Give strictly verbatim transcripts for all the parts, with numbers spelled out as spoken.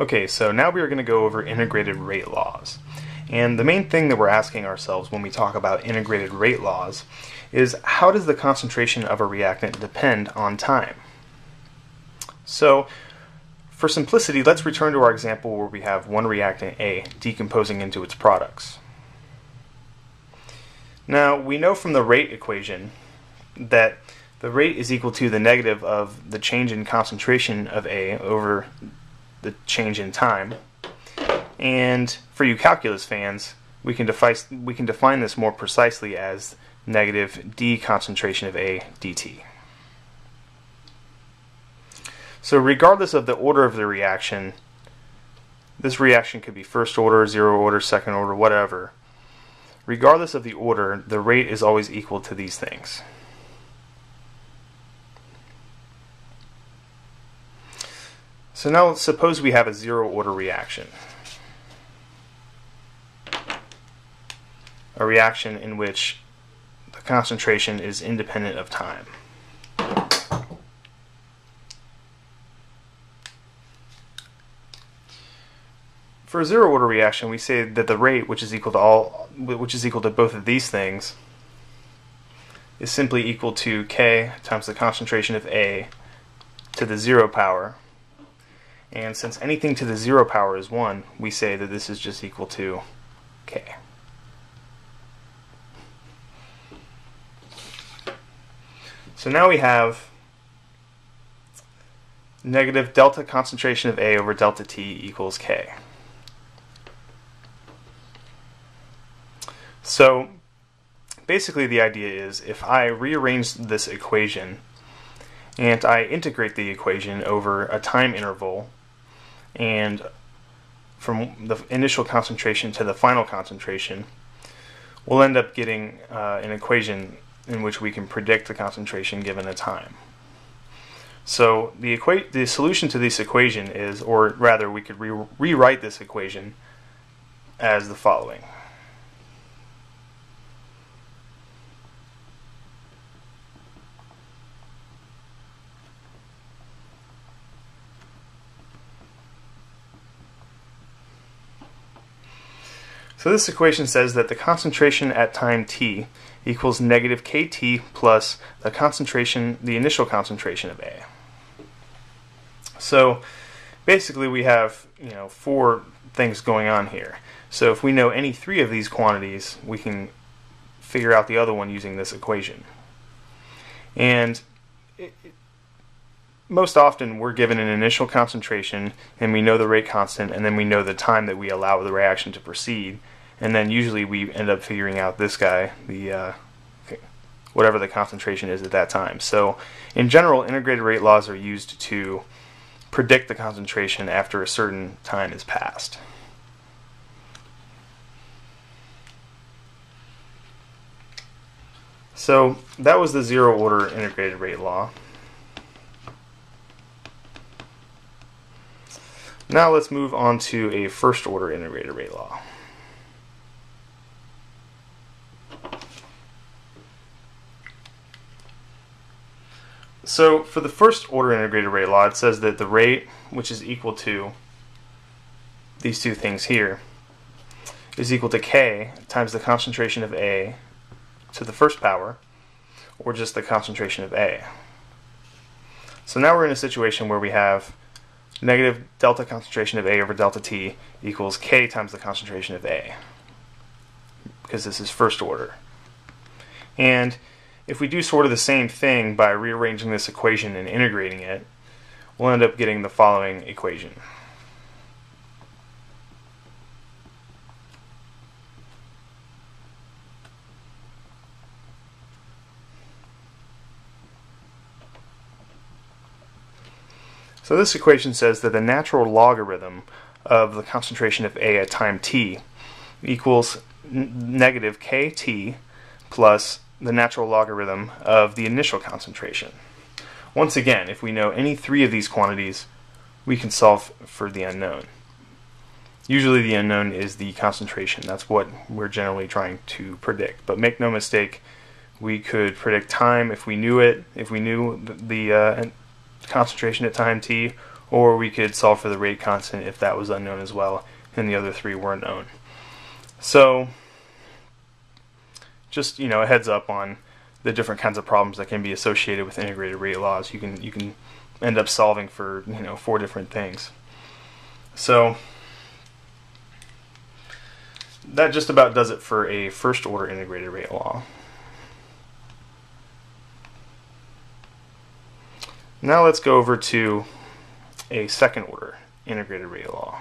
Okay, so now we are going to go over integrated rate laws. And the main thing that we're asking ourselves when we talk about integrated rate laws is, how does the concentration of a reactant depend on time? So, for simplicity, let's return to our example where we have one reactant A decomposing into its products. Now, we know from the rate equation that the rate is equal to the negative of the change in concentration of A over the change in time. And for you calculus fans, we can, we can define this more precisely as negative d concentration of A dt. So regardless of the order of the reaction, this reaction could be first order, zero order, second order, whatever. Regardless of the order, the rate is always equal to these things. So now suppose we have a zero order reaction. A reaction in which the concentration is independent of time. For a zero order reaction, we say that the rate, which is equal to all which is equal to both of these things, is simply equal to K times the concentration of A to the zero power. And since anything to the zero power is one, we say that this is just equal to K. So now we have negative delta concentration of A over delta T equals K. So basically the idea is, if I rearrange this equation and I integrate the equation over a time interval, and from the initial concentration to the final concentration, we'll end up getting uh, an equation in which we can predict the concentration given a time. So the, equa the solution to this equation is, or rather we could re rewrite this equation as the following. So this equation says that the concentration at time t equals negative kt plus the concentration, the initial concentration of A. So basically we have, you know, four things going on here. So if we know any three of these quantities, we can figure out the other one using this equation. And it, it, most often we're given an initial concentration, and we know the rate constant, and then we know the time that we allow the reaction to proceed. And then usually we end up figuring out this guy, the uh, whatever the concentration is at that time. So in general, integrated rate laws are used to predict the concentration after a certain time has passed. So that was the zero order integrated rate law. Now let's move on to a first order integrated rate law. So for the first order integrated rate law, it says that the rate, which is equal to these two things here, is equal to K times the concentration of A to the first power, or just the concentration of A. So now we're in a situation where we have negative delta concentration of A over delta T equals K times the concentration of A, because this is first order. And if we do sort of the same thing by rearranging this equation and integrating it, we'll end up getting the following equation. So this equation says that the natural logarithm of the concentration of A at time t equals negative kt plus the natural logarithm of the initial concentration. Once again, if we know any three of these quantities, we can solve for the unknown. Usually the unknown is the concentration. That's what we're generally trying to predict. But make no mistake, we could predict time if we knew it, if we knew the, the uh, concentration at time t, or we could solve for the rate constant if that was unknown as well and the other three weren't known. So just, you know, a heads up on the different kinds of problems that can be associated with integrated rate laws. You can you can end up solving for, you know, four different things. So that just about does it for a first order integrated rate law. Now let's go over to a second order integrated rate law.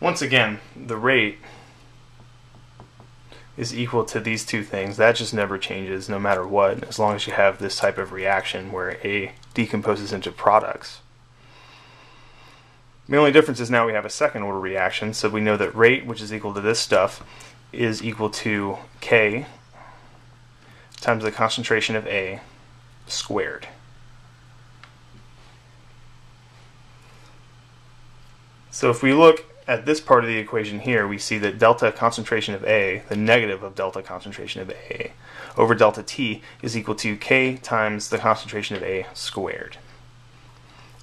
Once again, the rate is equal to these two things. That just never changes no matter what, as long as you have this type of reaction where A decomposes into products. The only difference is now we have a second order reaction, so we know that rate, which is equal to this stuff, is equal to K times the concentration of A squared. So if we look at this part of the equation here, we see that delta concentration of A, the negative of delta concentration of A, over delta T is equal to K times the concentration of A squared.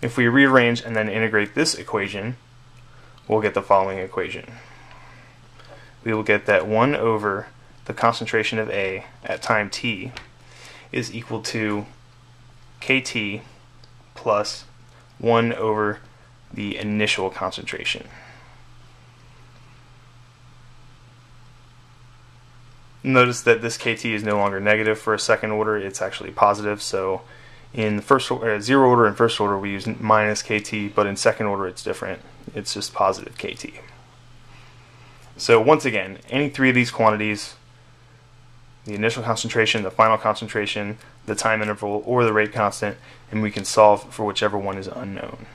If we rearrange and then integrate this equation, we'll get the following equation. We will get that one over the concentration of A at time t is equal to Kt plus one over the initial concentration. Notice that this Kt is no longer negative for a second order, it's actually positive, so in the first or, uh, zero order and first order we use minus Kt, but in second order it's different, it's just positive Kt. So once again, any three of these quantities, the initial concentration, the final concentration, the time interval, or the rate constant, and we can solve for whichever one is unknown.